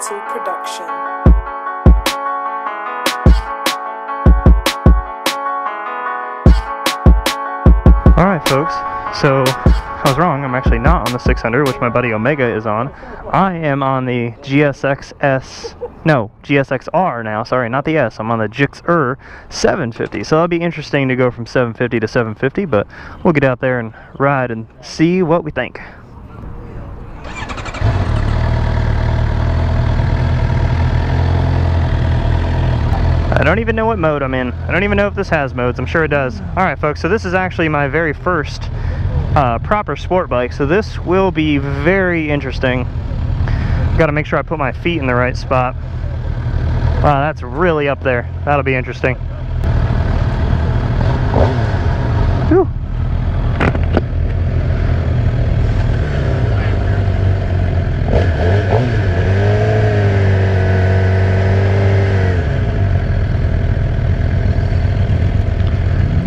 Title Production. Alright folks, so I was wrong, I'm actually not on the 600, which my buddy Omega is on. I am on the GSXR now, sorry, not the S, I'm on the Gixxer 750. So that'll be interesting to go from 750 to 750, but we'll get out there and ride and see what we think. I don't even know what mode I'm in. I don't even know if this has modes. I'm sure it does. Alright folks, so this is actually my very first proper sport bike, so this will be very interesting. Gotta make sure I put my feet in the right spot. Wow, that's really up there. That'll be interesting. Whew.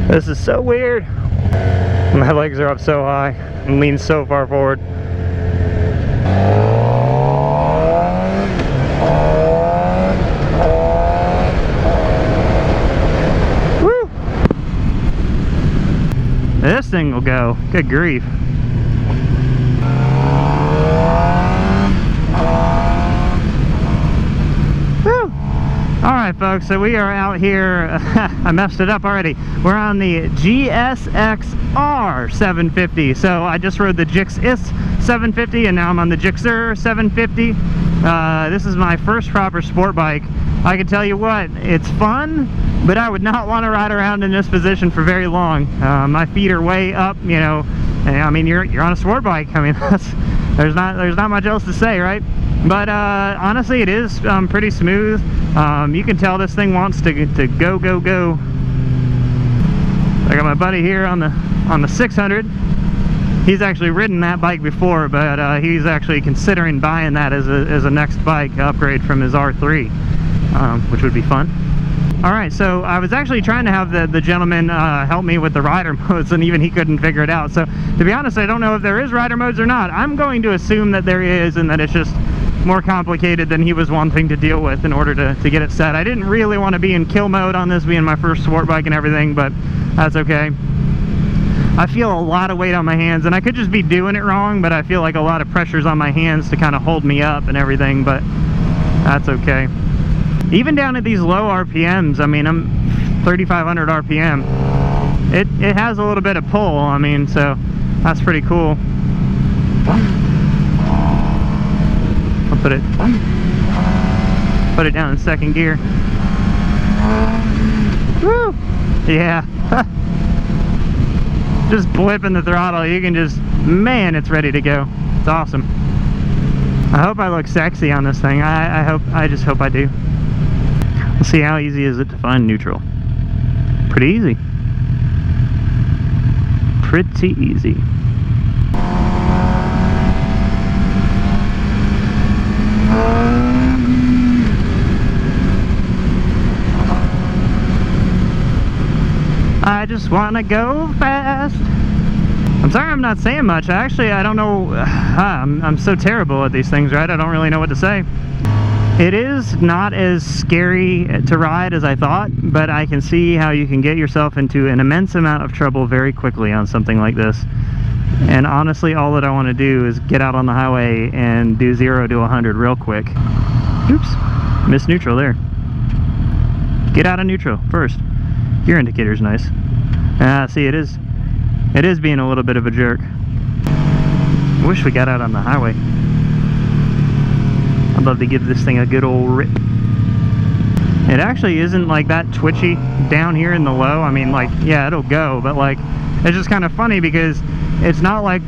This is so weird. My legs are up so high and lean so far forward. Woo! This thing will go. Good grief. Alright folks, so we are out here, I messed it up already, we're on the GSXR 750, so I just rode the GSXS 750 and now I'm on the Gixxer 750. This is my first proper sport bike. I can tell you what, it's fun, but I would not want to ride around in this position for very long. My feet are way up, you know, and I mean you're on a sport bike, I mean there's not much else to say, right? But honestly, it is pretty smooth. You can tell this thing wants to go, go, go. I got my buddy here on the 600. He's actually ridden that bike before, but he's actually considering buying that as a next bike upgrade from his R3, which would be fun. Alright, so I was actually trying to have the gentleman help me with the rider modes, and even he couldn't figure it out. So, to be honest, I don't know if there is rider modes or not. I'm going to assume that there is, and that it's just more complicated than he was wanting to deal with in order to get it set. I didn't really want to be in kill mode on this, being my first sport bike and everything, but that's okay. I feel a lot of weight on my hands, and I could just be doing it wrong, but I feel like a lot of pressure's on my hands to kind of hold me up and everything, but that's okay. Even down at these low RPMs, I mean, I'm 3,500 RPM. It has a little bit of pull, I mean, so that's pretty cool. I'll put it down in second gear. Woo! Yeah. Just blipping the throttle, you can just, man, it's ready to go. It's awesome. I hope I look sexy on this thing. I just hope I do. Let's see, how easy is it to find neutral? Pretty easy. Pretty easy. I just want to go fast. I'm sorry I'm not saying much. I don't know. I'm so terrible at these things, right? I don't really know what to say. It is not as scary to ride as I thought, but I can see how you can get yourself into an immense amount of trouble very quickly on something like this. And honestly, all that I want to do is get out on the highway and do 0 to 100 real quick. Oops, missed neutral there. Get out of neutral first. Your indicator's nice. Ah, see, it is being a little bit of a jerk. I wish we got out on the highway. I'd love to give this thing a good old rip. It actually isn't like that twitchy down here in the low. I mean, like, yeah, it'll go, but like, it's just kind of funny because it's not like,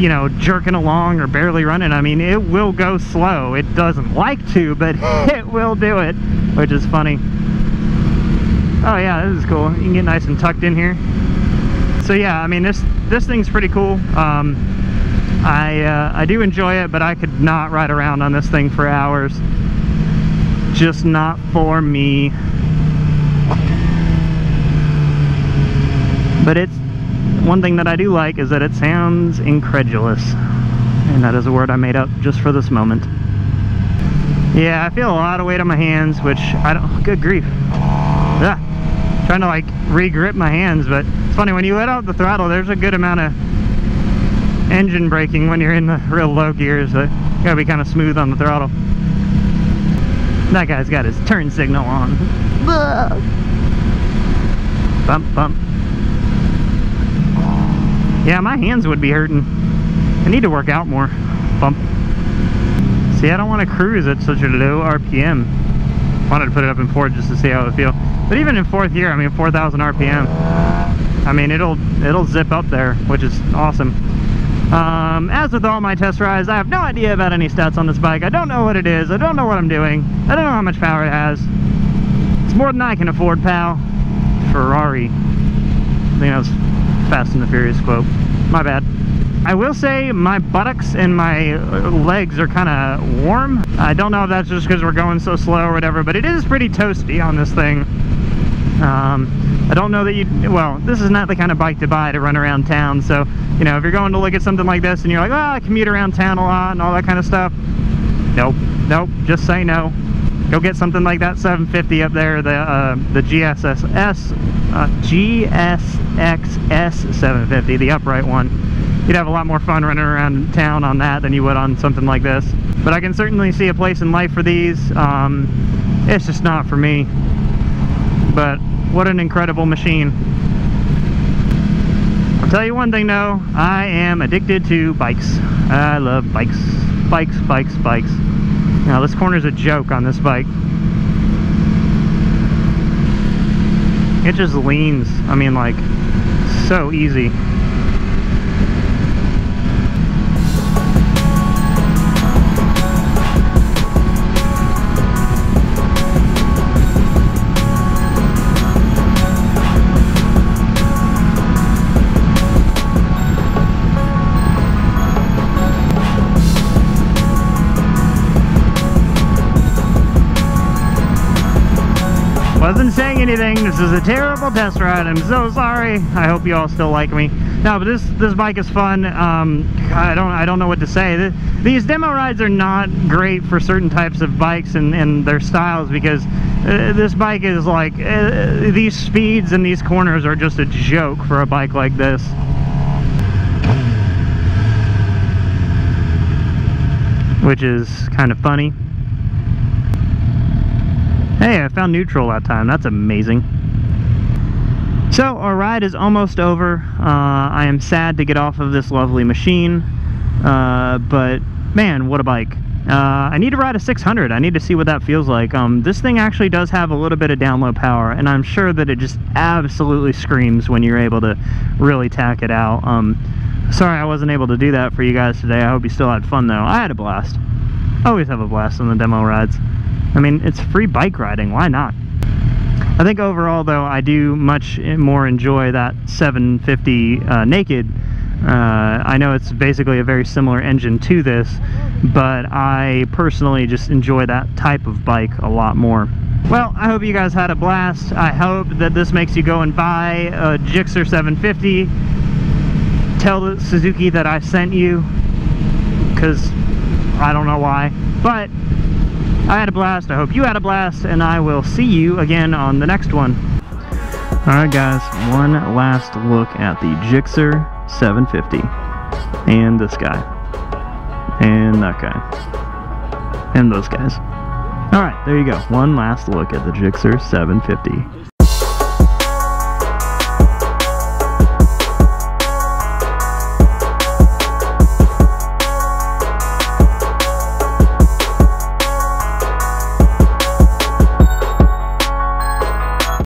you know, jerking along or barely running. I mean, it will go slow. It doesn't like to, but it will do it, which is funny. Oh yeah, this is cool. You can get nice and tucked in here. So yeah, I mean, this thing's pretty cool. I do enjoy it, but I could not ride around on this thing for hours. Just not for me. But it's one thing that I do like is that it sounds incredulous. And that is a word I made up just for this moment. Yeah, I feel a lot of weight on my hands, which I don't, good grief. Ugh. Trying to like re-grip my hands, but it's funny, when you let out the throttle, there's a good amount of engine braking when you're in the real low gears, so you gotta be kind of smooth on the throttle. That guy's got his turn signal on. Bump, bump. Yeah, my hands would be hurting. I need to work out more. Bump. See, I don't want to cruise at such a low RPM. Wanted to put it up in fourth just to see how it feels. But even in fourth gear, I mean, 4,000 RPM. I mean, it'll zip up there, which is awesome. As with all my test rides, I have no idea about any stats on this bike. I don't know what it is. I don't know what I'm doing. I don't know how much power it has. It's more than I can afford, pal. Ferrari. I think that was Fast and the Furious quote. My bad. I will say my buttocks and my legs are kind of warm. I don't know if that's just because we're going so slow or whatever, but it is pretty toasty on this thing. I don't know that you, well, this is not the kind of bike to buy to run around town, so, you know, if you're going to look at something like this and you're like, oh, I commute around town a lot and all that kind of stuff, nope, nope, just say no. Go get something like that 750 up there, the GSXS 750, the upright one. You'd have a lot more fun running around town on that than you would on something like this. But I can certainly see a place in life for these. It's just not for me. But what an incredible machine. I'll tell you one thing though, I am addicted to bikes. I love bikes. Bikes, bikes, bikes. Now this corner's a joke on this bike. It just leans, I mean, like, so easy. Wasn't saying anything. This is a terrible test ride. I'm so sorry. I hope you all still like me. No, but this bike is fun. I don't know what to say. These demo rides are not great for certain types of bikes and their styles, because this bike is like, these speeds and these corners are just a joke for a bike like this. Which is kind of funny. Hey, I found neutral that time. That's amazing. So our ride is almost over. I am sad to get off of this lovely machine, but man, what a bike. I need to ride a 600. I need to see what that feels like. This thing actually does have a little bit of down low power, and I'm sure that it just absolutely screams when you're able to really tack it out. Sorry I wasn't able to do that for you guys today. I hope you still had fun though. I had a blast. I always have a blast on the demo rides. I mean, it's free bike riding, why not? I think overall though, I do much more enjoy that 750 naked. I know it's basically a very similar engine to this, but I personally just enjoy that type of bike a lot more. Well, I hope you guys had a blast. I hope that this makes you go and buy a Gixxer 750. Tell Suzuki that I sent you, because I don't know why, but I had a blast, I hope you had a blast, and I will see you again on the next one. Alright guys, one last look at the Gixxer 750. And this guy. And that guy. And those guys. Alright, there you go. One last look at the Gixxer 750.